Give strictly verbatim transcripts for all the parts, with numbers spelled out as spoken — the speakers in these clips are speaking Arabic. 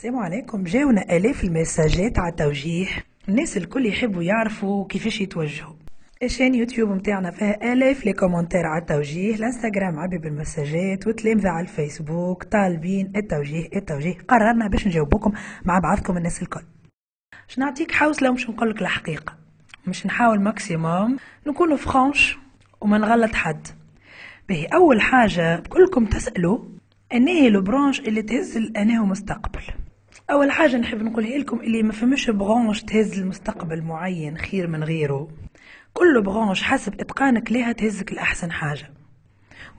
السلام عليكم. جاونا آلاف المساجات على التوجيه، الناس الكل يحبوا يعرفوا كيفاش يتوجهوا. الشان يوتيوب متاعنا فيها آلاف لي كومنتير على التوجيه، الانستغرام عبي بالمساجات، والتلامذة على الفيسبوك طالبين التوجيه التوجيه. قررنا باش نجاوبكم مع بعضكم الناس الكل. باش نعطيك حوصلة ومش نقولك الحقيقة، مش نحاول ماكسيموم نكونوا فرانش وما نغلط حد. باهي أول حاجة كلكم تسألوا أنهي البرانش اللي تهز الأناه مستقبل. أول حاجة نحب نقولها لكم اللي ما فماش برانش تهز المستقبل معين خير من غيره، كل برانش حسب إتقانك لها تهزك لأحسن حاجة.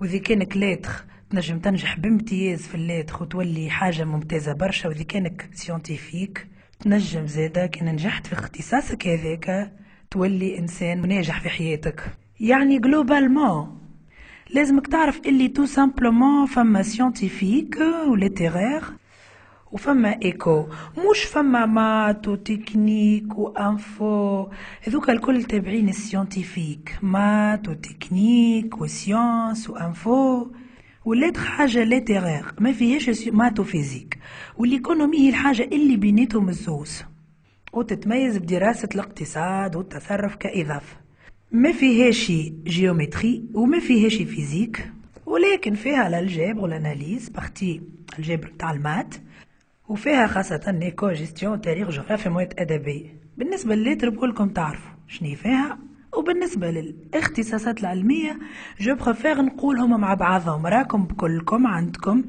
وإذا كانك لاتخ تنجم تنجح بامتياز في اللاتخ وتولي حاجة ممتازة برشا، وإذا كانك سيونتيفيك تنجم زادا كان نجحت في اختصاصك هذاك تولي إنسان ناجح في حياتك. يعني جلوبالمون لازمك تعرف اللي تو سامبلومون فما سيونتيفيك وليتيغير وفما ايكو، مش فما مات وتكنيك وانفو. هذوك الكل تابعين السيونتيفيك، مات وتكنيك وسيونس وانفو، ولات حاجه ليتيغير ما فيهاش مات وفيزيك. والايكونومي هي الحاجه اللي بيناتهم الزوز وتتميز بدراسه الاقتصاد والتصرف كاضافه، ما فيهاش جيومتري وما فيهاش فيزيك، ولكن فيها الالجبر والاناليز بارتي الجبر تاع المات، وفيها خاصه نيكو جيستيون تاريخ جغرافيا مواد ادبيه. بالنسبه للتر بقولكم تعرفوا شنو فيها، وبالنسبه للاختصاصات العلميه جو بريفير نقولهم مع بعضهم. راكم بكلكم عندكم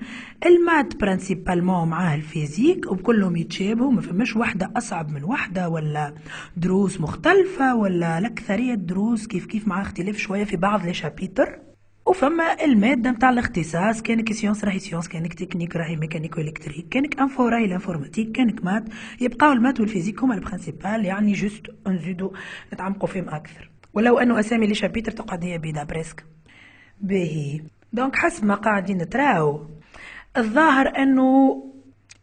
المات برينسيبالمون معاه الفيزيك، وبكلهم يتشابهوا، ما فماش وحده اصعب من وحده ولا دروس مختلفه، ولا الاكثريه الدروس كيف كيف مع اختلاف شويه في بعض لي شابيتر. وفما المادة متاع الاختصاص، كانك سيونس راهي سيونس، كانك تكنيك راهي ميكانيكو الكتريك، كانك انفو راهي الانفورماتيك، كانك مات. يبقاو المات والفيزيك هما البرينسيبال، يعني جوست نزيدو نتعمقو فيهم اكثر، ولو انه اسامي لي شابيتر تقعد هي بيضا بريسك. باهي دونك حسب ما قاعدين نتراو الظاهر انه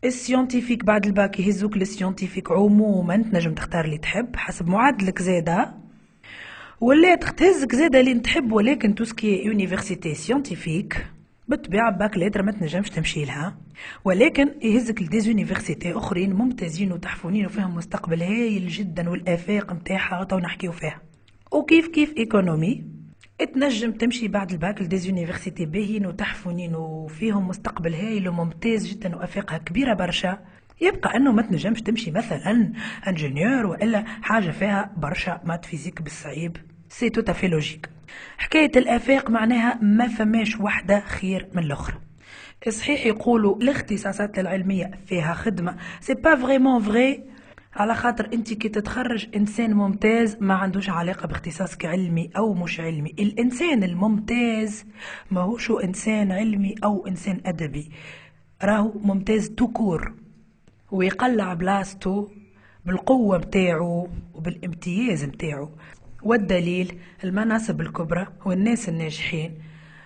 السيونتيفيك بعد الباك يهزوك للسيونتيفيك عموما، تنجم تختار اللي تحب حسب معادلك زاده، ولا تهزك زاده اللي تحب. ولكن توسكي يونيفرسيتي سيونتيفيك بالطبيعه باك لاتر ما تنجمش تمشي لها، ولكن يهزك لديز يونيفرسيتي اخرين ممتازين وتحفونين وفيهم مستقبل هايل جدا، والافاق نتاعها تو نحكيو فيها. وكيف كيف ايكونومي تنجم تمشي بعد الباك لديز يونيفرسيتي باهين وتحفونين وفيهم مستقبل هايل وممتاز جدا وافاقها كبيره برشا. يبقى انه ما تنجمش تمشي مثلا انجينيور والا حاجه فيها برشا مات فيزيك بالصعيب، سي توتا في لوجيك. حكايه الافاق معناها ما فماش وحده خير من الاخرى. صحيح يقولوا الاختصاصات العلميه فيها خدمه، سي با فريمون فري، على خاطر انت كي تتخرج انسان ممتاز ما عندوش علاقه باختصاصك علمي او مش علمي. الانسان الممتاز ماهوش انسان علمي او انسان ادبي، راهو ممتاز توكور ويقلع بلاستو بالقوة متاعو وبالامتياز متاعو. والدليل المناصب الكبرى والناس الناجحين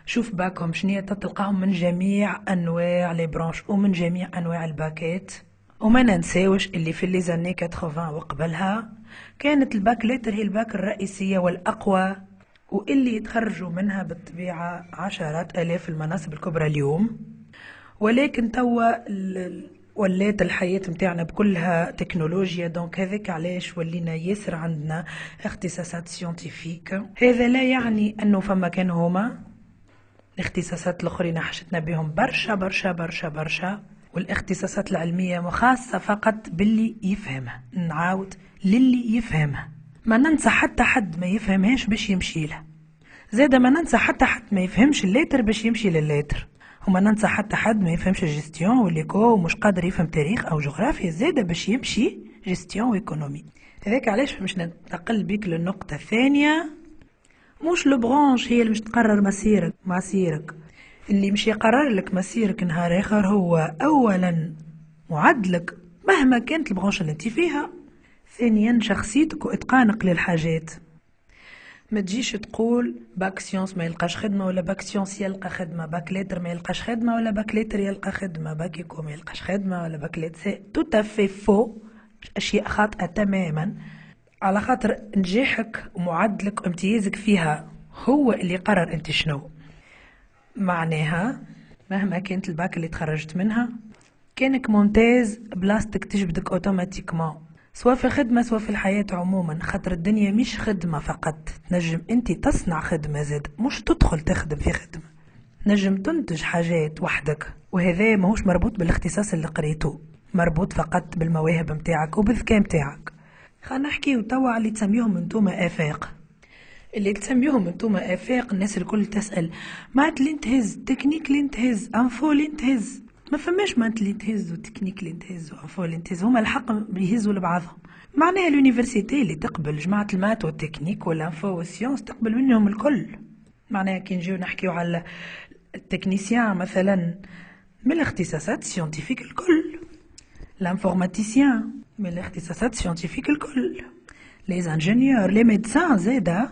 شوف باكهم شنية، تلقاهم من جميع أنواع لي برانش ومن جميع أنواع الباكات. وما ننساوش اللي في لي زاني ثمانين وقبلها كانت الباك لاتر هي الباك الرئيسية والأقوى، واللي يتخرجوا منها بالطبيعة عشرات آلاف المناصب الكبرى اليوم. ولكن توا ولات الحياة متاعنا بكلها تكنولوجيا، دونك هذاك علاش ولينا ياسر عندنا اختصاصات سيونتيفيك. هذا لا يعني انه فما كان هما الاختصاصات الاخرين حشتنا بهم برشا برشا برشا برشا، والاختصاصات العلمية وخاصة فقط باللي يفهمها. نعاود للي يفهمها، ما ننسى حتى حد ما يفهمهاش باش يمشي لها، زادا ما ننسى حتى حد ما يفهمش اللاتر باش يمشي للاتر، وما ننسى حتى حد ما يفهمش الجستيون والإيكو ومش قادر يفهم تاريخ أو جغرافيا زادة باش يمشي جستيون وإيكونومي. هذاك علاش مش ننتقل بيك للنقطة الثانية، مش البرانش هي اللي مش تقرر مسيرك مسيرك اللي مش يقرر لك مسيرك نهار آخر هو أولا معدلك مهما كانت البرانش اللي انت فيها، ثانيا شخصيتك وإتقانك للحاجات. ما تجيش تقول باك سيونس ما يلقاش خدمه، ولا باك سيونس يلقى خدمه، باك لاتر ما يلقاش خدمه، ولا باك لاتر يلقى خدمه، باك ايكو ما يلقاش خدمه، ولا باك لاتر. تو تافي فو، اشياء خاطئه تماما، على خاطر نجاحك ومعدلك وامتيازك فيها هو اللي قرر انت شنو. معناها مهما كانت الباك اللي تخرجت منها كانك ممتاز بلاستك تجبدك اوتوماتيكمون، سواء في خدمة سواء في الحياة عموما، خاطر الدنيا مش خدمة فقط، تنجم انت تصنع خدمة زاد، مش تدخل تخدم في خدمة، نجم تنتج حاجات وحدك، وهذا ماهوش مربوط بالاختصاص اللي قريتو، مربوط فقط بالمواهب متاعك وبالذكاء متاعك. خلينا نحكيو توا على اللي تسميوهم انتوما آفاق. اللي تسميوهم انتوما آفاق، الناس الكل تسأل معنت اللي نتهز، تكنيك اللي نتهز، انفو اللي نتهز، ما فماش معنت اللي نتهز وتكنيك اللي نتهز وانفو اللي نتهز، هما الحق يهزوا لبعضهم. معناها اليونيفرسيتي اللي تقبل جماعة المات والتكنيك والانفو والسيونس تقبل منهم الكل. معناها كي نجيو نحكيو على التكنيسيان مثلا من الاختصاصات سيونتيفيك الكل، الانفورماتيسيان من الاختصاصات سيونتيفيك الكل، لي انجينيور لي ميدسان زادا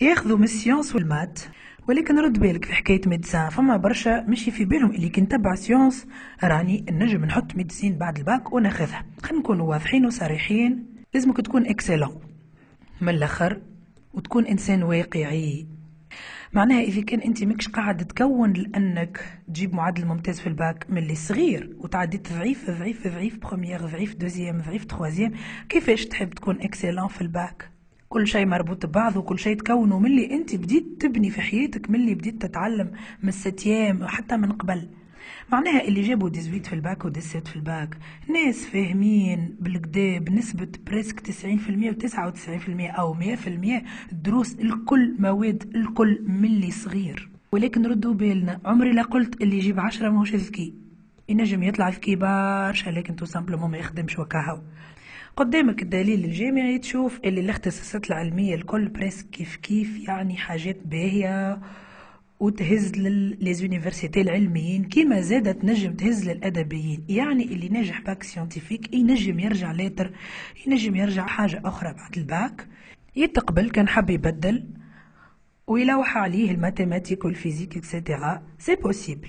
ياخذوا من السيونس والمات. ولكن رد بالك في حكايه ميدسان، فما برشا ماشي في بالهم اللي كي نتبع سيونس راني نجم نحط ميدسين بعد الباك وناخذها. خلينا نكونوا واضحين وصريحين، لازمك تكون اكسيلون من الاخر وتكون انسان واقعي. معناها اذا كان انت ماكش قاعد تكون لانك تجيب معدل ممتاز في الباك من اللي صغير وتعديت ضعيف ضعيف ضعيف بخومييغ ضعيف دوزيام ضعيف تخوازيام، كيفاش تحب تكون اكسيلون في الباك؟ كل شيء مربوط ببعض وكل شيء تكونه من اللي انت بديت تبني في حياتك، من اللي بديت تتعلم من الستيام وحتى من قبل. معناها اللي جابوا ديزويت في الباك وديسيت في الباك ناس فاهمين بالكدا بنسبة بريسك تسعين في المية وتسعة وتسعين في المية أو مية في المية الدروس الكل مواد الكل ملي صغير. ولكن ردوا بالنا، عمري لا قلت اللي يجيب عشرة ماهوش ذكي، ينجم يطلع ذكي برشا لكن تو سامبلومون ما يخدمش وكاهو. قدامك الدليل الجامعي تشوف اللي الاختصاصات العلمية الكل بريسك كيف كيف، يعني حاجات باهية وتهز للزونيفرسيتي العلميين كيما زادة تنجم تهز للأدبيين. يعني اللي ناجح باك سيونتيفيك ينجم يرجع لاتر، ينجم يرجع حاجة أخرى بعد الباك، يتقبل كان حب يبدل ويلوح عليه الماتيماتيك والفيزيك اكسيتيرا، سي بوسيبل.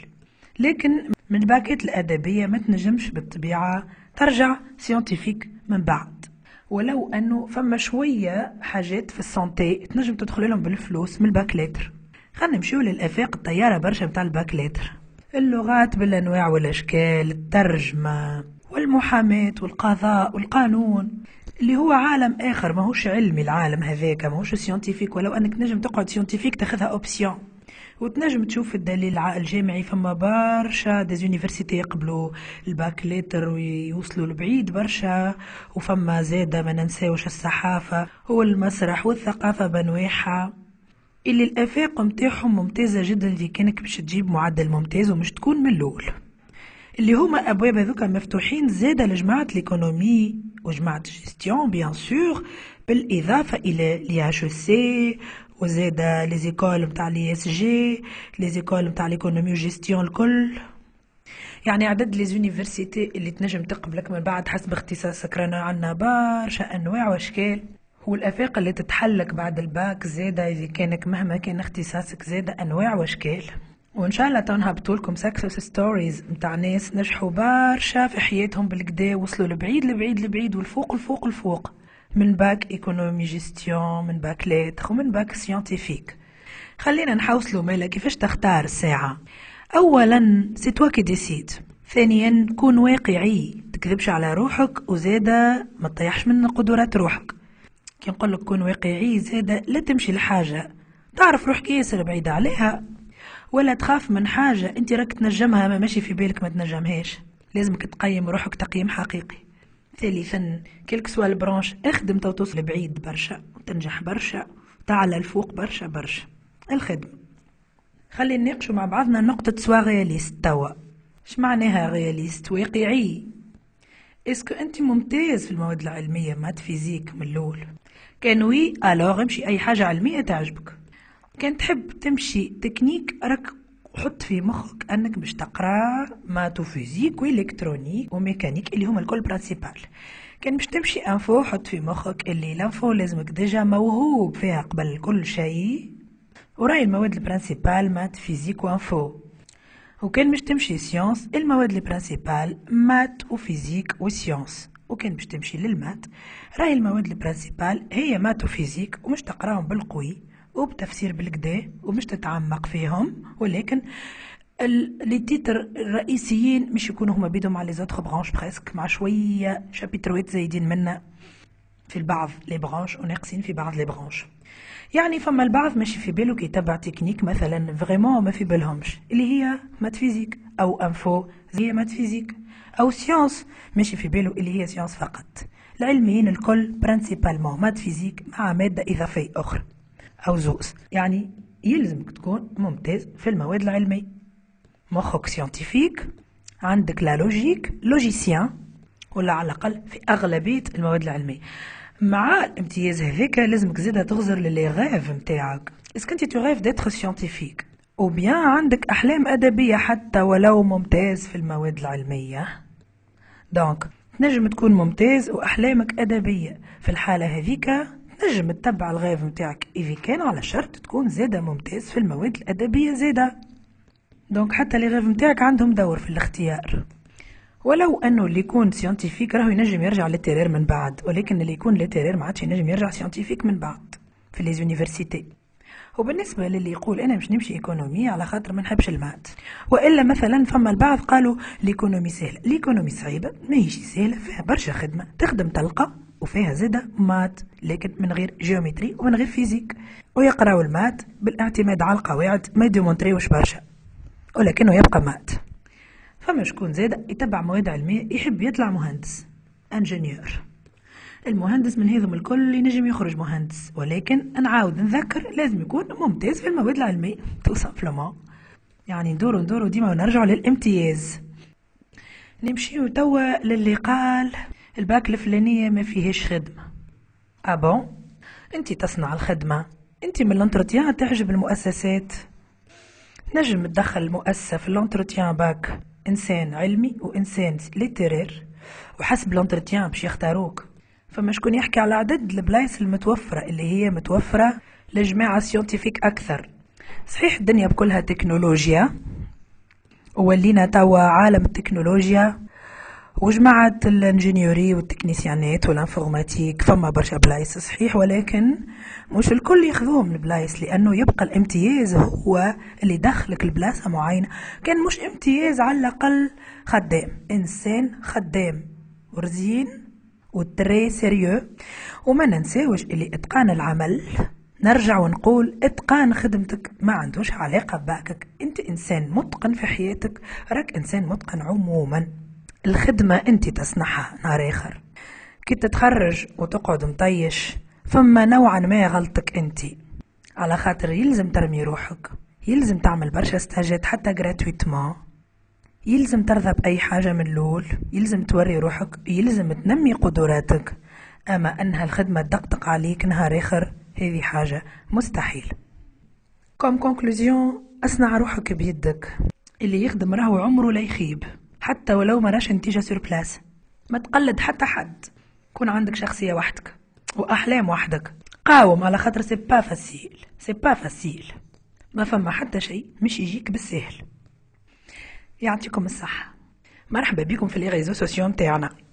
لكن من الباكات الأدبية ما تنجمش بالطبيعة ترجع سيونتيفيك من بعد، ولو أنه فما شوية حاجات في السانتي تنجم تدخل لهم بالفلوس من الباك لاتر. خلينا نمشيو للآفاق الطيارة برشا متاع الباكلاتر، اللغات بالأنواع والأشكال، الترجمة والمحاماة والقضاء والقانون، اللي هو عالم آخر ماهوش علمي. العالم هذاك ماهوش سيونتيفيك، ولو أنك تنجم تقعد سيونتيفيك تاخذها أوبسيون وتنجم تشوف الدليل الجامعي. فما برشا ديزونيفرسيتي يقبلوا الباكلاتر ويوصلوا لبعيد برشا، وفما زادة ما ننساوش الصحافة والمسرح والثقافة بنواحها، اللي الافاق متاعهم ممتازه جدا في كانك باش تجيب معدل ممتاز ومش تكون من الاول. اللي هما ابواب هذوكا مفتوحين زاده لجماعه ليكونومي وجماعه جيستيون بيان سور، بالاضافه الى لي اتش سي وزاده لي زيكول نتاع لي اس جي، لي زيكول نتاع ليكونومي وجيستيون الكل. يعني عدد لي زونيفرسيتي اللي تنجم تقبلك من بعد حسب اختصاصك، رانا عندنا برشا انواع واشكال. والآفاق اللي تتحلك بعد الباك زاده اذا كانك مهما كان اختصاصك زاده انواع واشكال. وان شاء الله تنهبطولكم سكسس ستوريز متاع ناس نجحوا برشا في حياتهم بالكدا، وصلوا لبعيد لبعيد لبعيد والفوق الفوق الفوق، من باك ايكونومي جيستيون، من باك لاتر، ومن باك سيونتيفيك. خلينا نحوصلوا مالا كيفاش تختار الساعه. اولا سي توا كي ديسيد، ثانيا كون واقعي، تكذبش على روحك وزاده ما تطيحش من قدرات روحك. كي نقولك كون واقعي زاده لا تمشي لحاجه تعرف روحك ياسر بعيده عليها، ولا تخاف من حاجه انت راك تنجمها ما ماشي في بالك ما تنجمهاش، لازمك تقيم روحك تقييم حقيقي. ثالثا كلك سوا البرانش اخدم تو توصل بعيد برشا وتنجح برشا تعلى الفوق برشا برشا الخدمه. خلينا نناقشوا مع بعضنا نقطه سوا غياليست. توا اش معناها غياليست؟ واقعي، اسكو انت ممتاز في المواد العلميه مات فيزيك من الاول؟ كان وي الوغ امشي اي حاجه علميه تعجبك. كان تحب تمشي تكنيك راك حط في مخك انك باش تقرا ماتو فيزيك والكترونيك وميكانيك اللي هما الكل برانسيبال. كان باش تمشي انفو حط في مخك اللي لانفو لازمك ديجا موهوب فيها قبل كل شيء، وراي المواد البرانسيبال مات فيزيك وانفو. وكان باش تمشي سيونس المواد البرانسيبال مات وفيزيك وسيونس. وكان باش تمشي للمات راهي المواد البرانسيبال هي مات وفيزيك ومش تقراهم بالقوي وبتفسير بالكدا ومش تتعمق فيهم، ولكن لي تيتر الرئيسيين مش يكونوا هما بيدهم على لي زوتر برانش بريسك، مع شويه شابيتروات زايدين منا في البعض لي برانش وناقصين في بعض لي برانش. يعني فما البعض ماشي في باله كي يتبع تكنيك مثلا فريمون ما في بالهمش، اللي هي مات فيزيك او انفو هي مات فيزيك او سيونس ماشي في باله اللي هي سيونس فقط. العلميين الكل برانسيبالمون مات فيزيك مع ماده اضافيه اخرى او زوز. يعني يلزمك تكون ممتاز في المواد العلميه، مخك سيانتيفيك، عندك لا لوجيك، لوجيسيان، ولا على الأقل في أغلبية المواد العلمية. مع الامتياز هذاك لازمك زادها تغزر للي غاف نتاعك، إذا كنت تغاف داتخ سيانتيفيك، وبيان عندك أحلام أدبية حتى ولو ممتاز في المواد العلمية. دونك تنجم تكون ممتاز وأحلامك أدبية، في الحالة هذيك تنجم تتبع الغاف نتاعك إذا كان، على شرط تكون زادة ممتاز في المواد الأدبية زادة. دونك حتى لي غاف نتاعك عندهم دور في الاختيار، ولو انه اللي يكون سيانتيفيك راهو ينجم يرجع للتيرير من بعد، ولكن اللي يكون للتيرير ما عادش ينجم يرجع سيانتيفيك من بعد في لي زونيفرسيتي. وبالنسبه للي يقول انا باش نمشي ايكونومي على خاطر ما نحبش المات، والا مثلا فما البعض قالوا ليكونومي سهله، ليكونومي صعيبه ماهيش سهله، فيها برشا خدمه، تخدم تلقى وفيها زاده مات، لكن من غير جيومتري ومن غير فيزيك، ويقراو المات بالاعتماد على القواعد ما يديمونتريوش برشا، ولكنه يبقى مات. فما شكون زاده يتبع مواد علميه يحب يطلع مهندس انجينيور، المهندس من هذم الكل ينجم يخرج مهندس، ولكن نعاود نذكر لازم يكون ممتاز في المواد العلميه تو سامبلومون. يعني ندورو ندورو ديما ونرجعو للامتياز. نمشيو توا للي قال الباك الفلانيه ما فيهاش خدمه. ابون انت تصنع الخدمه، انت من الانترتيان تحجب المؤسسات، نجم تدخل المؤسسة في الانترتيان باك إنسان علمي وإنسان ليتيرير، وحسب الانترتيان باش يختاروك. فما شكون يحكي على عدد البلايص المتوفرة اللي هي متوفرة لجماعة سيونتيفيك أكثر. صحيح الدنيا بكلها تكنولوجيا، وولينا توا عالم التكنولوجيا وجماعة الانجينيوري والتكنيسيانات والانفورماتيك، فما برشا بلايص صحيح، ولكن مش الكل ياخذوهم البلايص، لانه يبقى الامتياز هو اللي يدخلك لبلاصه معينه. كان مش امتياز على الاقل خدام، انسان خدام ورزين وتري سيريو. وما ننساوش اللي اتقان العمل، نرجع ونقول اتقان خدمتك ما عندوش علاقه بباكك، انت انسان متقن في حياتك، راك انسان متقن عموما. الخدمة انت تصنعها نهار اخر، كي تتخرج وتقعد مطيش فما نوعا ما غلطك انت، على خاطر يلزم ترمي روحك، يلزم تعمل برشا ستاجات حتى جراتويتمون، يلزم ترضى بأي حاجة من اللول، يلزم توري روحك، يلزم تنمي قدراتك. اما انها الخدمة تدقدق عليك نهار اخر هذه حاجة مستحيل. كوم كونكلوزيون، اصنع روحك بيدك، اللي يخدم راهو عمره لا يخيب حتى ولو ما راش نتيجه سور بلاس. ما تقلد حتى حد، كون عندك شخصيه وحدك واحلام وحدك، قاوم على خاطر سي با فاسيل، سي با فاسيل، ما فما حتى شيء مش يجيك بالسهل. يعطيكم الصحه، مرحبا بكم في لي ريزو سوسيو نتاعنا.